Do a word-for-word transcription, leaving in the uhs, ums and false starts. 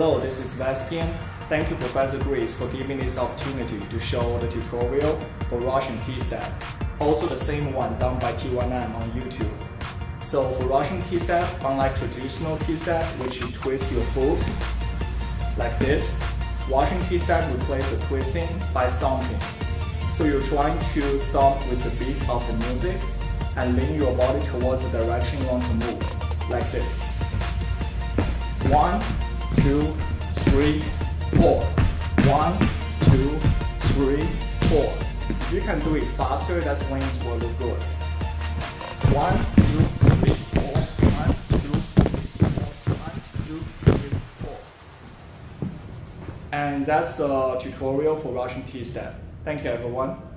Hello, this is Vaskin. Thank you, Professor Grease, for giving this opportunity to show the tutorial for Russian T-Step, also the same one done by T one M on YouTube. So for Russian T-Step, unlike traditional T-Step, which you twist your foot like this, Russian T-Step replaces the twisting by stomping. So you're trying to stomp with the beat of the music and lean your body towards the direction you want to move, like this. One, two, three, four. One, two, three, four. If you can do it faster, that's when it's will look good. One, two, three, four. One, two, three, four. One, two, three, four. And that's the tutorial for Russian T-Step. Thank you, everyone.